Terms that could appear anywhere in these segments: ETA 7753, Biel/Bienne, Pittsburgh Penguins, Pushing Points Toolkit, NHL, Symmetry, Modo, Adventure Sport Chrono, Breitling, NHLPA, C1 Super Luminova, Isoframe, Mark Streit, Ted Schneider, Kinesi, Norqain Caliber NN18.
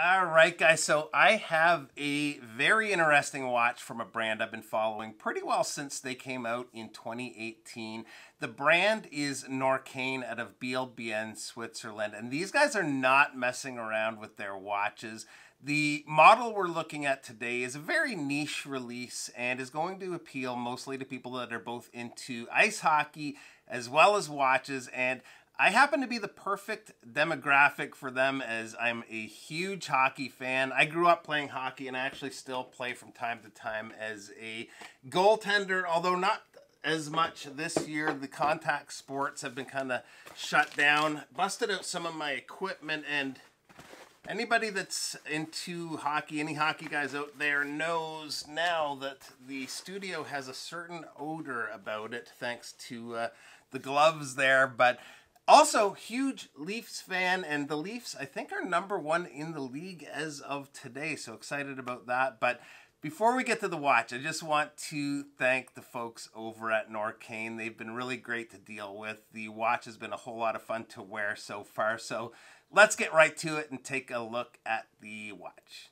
All right, guys, so I have a very interesting watch from a brand I've been following pretty well since they came out in 2018. The brand is Norqain out of Biel/Bienne, Switzerland, and these guys are not messing around with their watches. The model we're looking at today is a very niche release and is going to appeal mostly to people that are both into ice hockey as well as watches, and I happen to be the perfect demographic for them as I'm a huge hockey fan. I grew up playing hockey and I actually still play from time to time as a goaltender, although not as much this year. The contact sports have been kind of shut down. Busted out some of my equipment, and anybody that's into hockey, any hockey guys out there, knows now that the studio has a certain odor about it thanks to the gloves there. But also, huge Leafs fan, and the Leafs, I think, are #1 in the league as of today, so excited about that. But before we get to the watch, I just want to thank the folks over at Norqain. They've been really great to deal with. The watch has been a whole lot of fun to wear so far, so let's get right to it and take a look at the watch.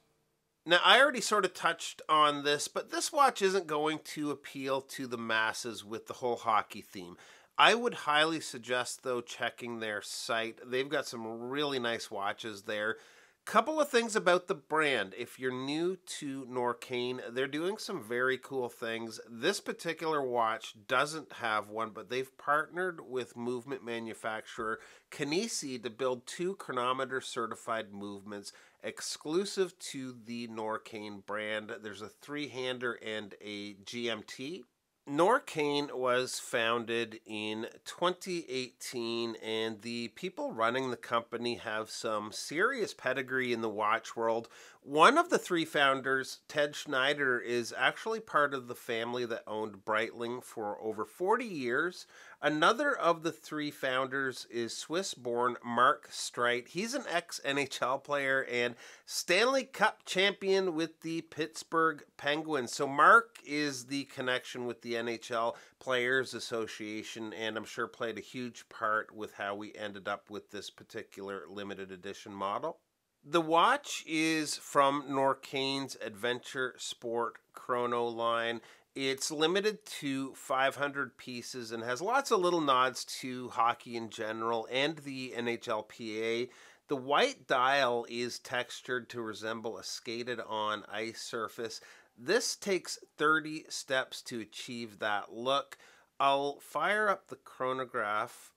Now, I already sort of touched on this, but this watch isn't going to appeal to the masses with the whole hockey theme. I would highly suggest, though, checking their site. They've got some really nice watches there. Couple of things about the brand. If you're new to Norqain, they're doing some very cool things. This particular watch doesn't have one, but they've partnered with movement manufacturer Kinesi to build 2 chronometer-certified movements exclusive to the Norqain brand. There's a 3-hander and a GMT. Norqain was founded in 2018, and the people running the company have some serious pedigree in the watch world. One of the 3 founders, Ted Schneider, is actually part of the family that owned Breitling for over 40 years. Another of the 3 founders is Swiss-born Mark Streit. He's an ex-NHL player and Stanley Cup champion with the Pittsburgh Penguins. So Mark is the connection with the NHL Players Association, and I'm sure played a huge part with how we ended up with this particular limited edition model. The watch is from Norqain's Adventure Sport Chrono line. It's limited to 500 pieces and has lots of little nods to hockey in general and the NHLPA. The white dial is textured to resemble a skated on ice surface. This takes 30 steps to achieve that look. I'll fire up the chronograph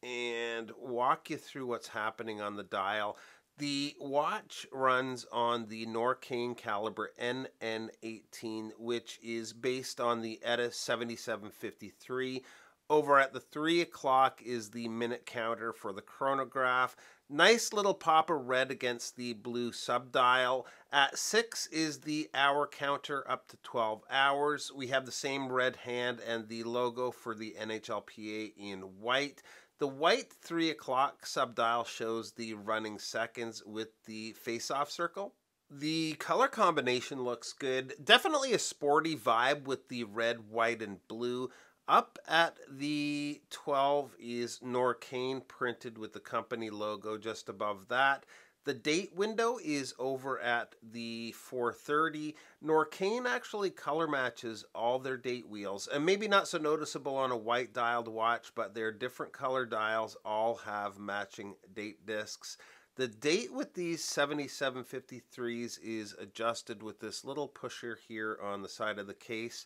and walk you through what's happening on the dial. The watch runs on the Norqain Caliber NN18, which is based on the ETA 7753. Over at the 3 o'clock is the minute counter for the chronograph. Nice little pop of red against the blue subdial. At 6 is the hour counter up to 12 hours. We have the same red hand and the logo for the NHLPA in white. The white 3 o'clock subdial shows the running seconds with the face-off circle. The color combination looks good. Definitely a sporty vibe with the red, white, and blue. Up at the 12 is Norqain, printed with the company logo just above that. The date window is over at the 4:30. Norqain actually color matches all their date wheels, and maybe not so noticeable on a white dialed watch, but their different color dials all have matching date discs. The date with these 7753s is adjusted with this little pusher here on the side of the case,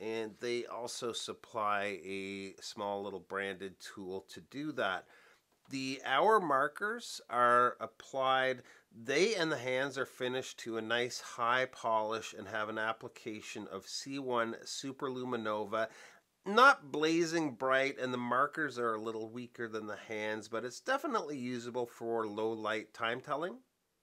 and they also supply a small little branded tool to do that. The hour markers are applied. They and the hands are finished to a nice high polish and have an application of C1 Super Luminova. Not blazing bright, and the markers are a little weaker than the hands, but it's definitely usable for low light time telling.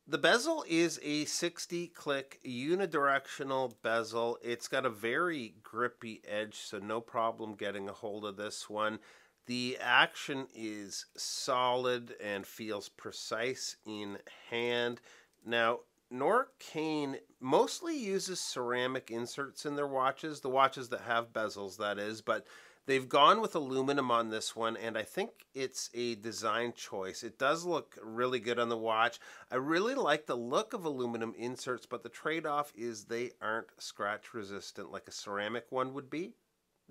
The bezel is a 60-click unidirectional bezel. It's got a very grippy edge, so no problem getting a hold of this one. The action is solid and feels precise in hand. Now, Norqain mostly uses ceramic inserts in their watches, the watches that have bezels, that is, but They've gone with aluminum on this one, and I think it's a design choice. It does look really good on the watch. I really like the look of aluminum inserts, but the trade-off is they aren't scratch resistant like a ceramic one would be.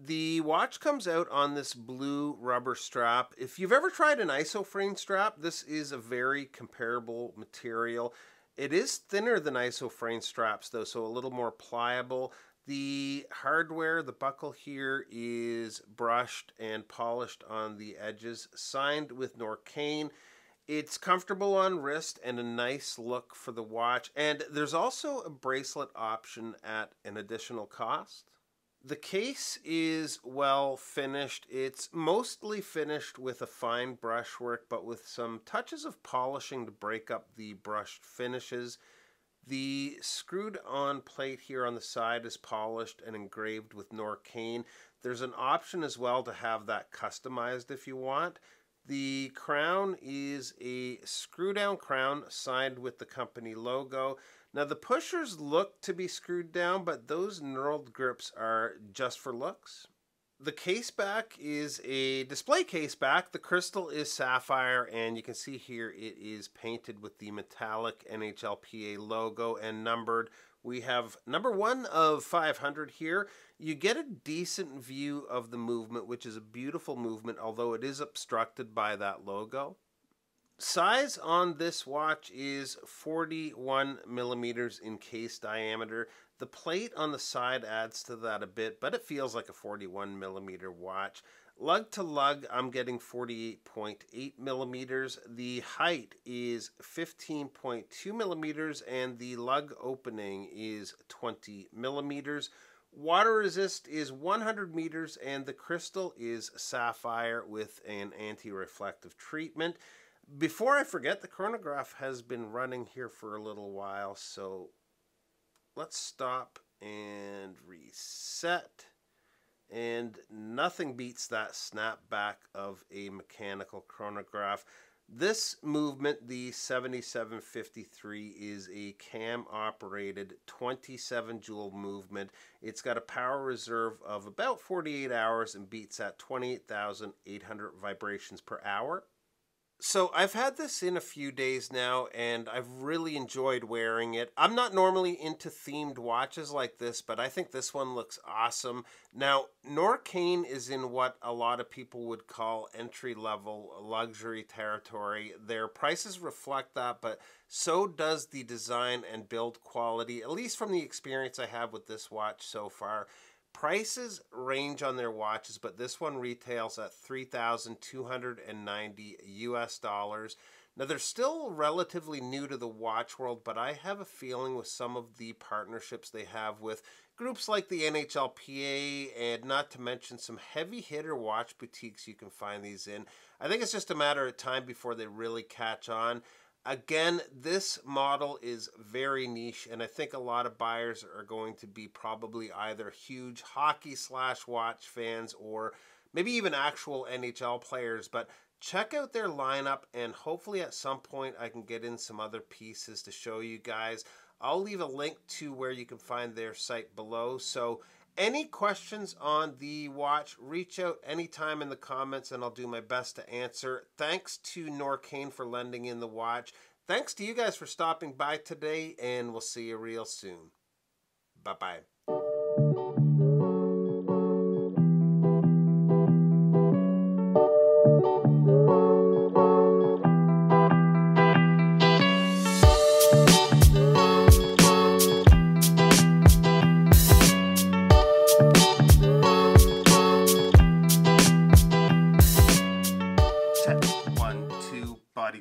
The watch comes out on this blue rubber strap. If you've ever tried an isoframe strap, this is a very comparable material. It is thinner than isoframe straps though, so a little more pliable. The hardware, the buckle here, is brushed and polished on the edges, signed with Norqain. It's comfortable on wrist and a nice look for the watch. And there's also a bracelet option at an additional cost. The case is well finished. It's mostly finished with a fine brushwork, but with some touches of polishing to break up the brushed finishes. The screwed on plate here on the side is polished and engraved with Norqain. There's an option as well to have that customized if you want. The crown is a screw down crown signed with the company logo. Now the pushers look to be screwed down, but those knurled grips are just for looks. The case back is a display case back. The crystal is sapphire, and you can see here it is painted with the metallic NHLPA logo and numbered. We have number 1 of 500 here. You get a decent view of the movement, which is a beautiful movement, although it is obstructed by that logo. Size on this watch is 41 millimeters in case diameter. The plate on the side adds to that a bit, but it feels like a 41 millimeter watch. Lug to lug, I'm getting 48.8 millimeters. The height is 15.2 millimeters, and the lug opening is 20 millimeters. Water resist is 100 meters, and the crystal is sapphire with an anti-reflective treatment. Before I forget, the chronograph has been running here for a little while, so let's stop and reset. And nothing beats that snapback of a mechanical chronograph. This movement, the 7753, is a cam-operated 27-joule movement. It's got a power reserve of about 48 hours and beats at 28,800 vibrations per hour. So I've had this in a few days now, and I've really enjoyed wearing it. I'm not normally into themed watches like this, but I think this one looks awesome. Now, Norqain is in what a lot of people would call entry-level luxury territory. Their prices reflect that, but so does the design and build quality, at least from the experience I have with this watch so far. Prices range on their watches, but this one retails at $3,290 US. Now, they're still relatively new to the watch world, but I have a feeling with some of the partnerships they have with groups like the NHLPA, and not to mention some heavy hitter watch boutiques you can find these in, I think it's just a matter of time before they really catch on. Again, this model is very niche, and I think a lot of buyers are going to be probably either huge hockey/watch fans or maybe even actual NHL players, but check out their lineup, and hopefully at some point I can get in some other pieces to show you guys. I'll leave a link to where you can find their site below, so any questions on the watch, reach out anytime in the comments and I'll do my best to answer. Thanks to Norqain for lending in the watch. Thanks to you guys for stopping by today, and we'll see you real soon. Bye-bye.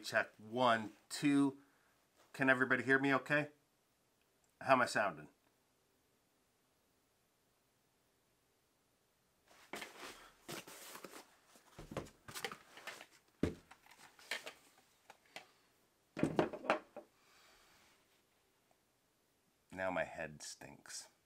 Check 1 2. Can everybody hear me okay? How am I sounding? Now my head stinks.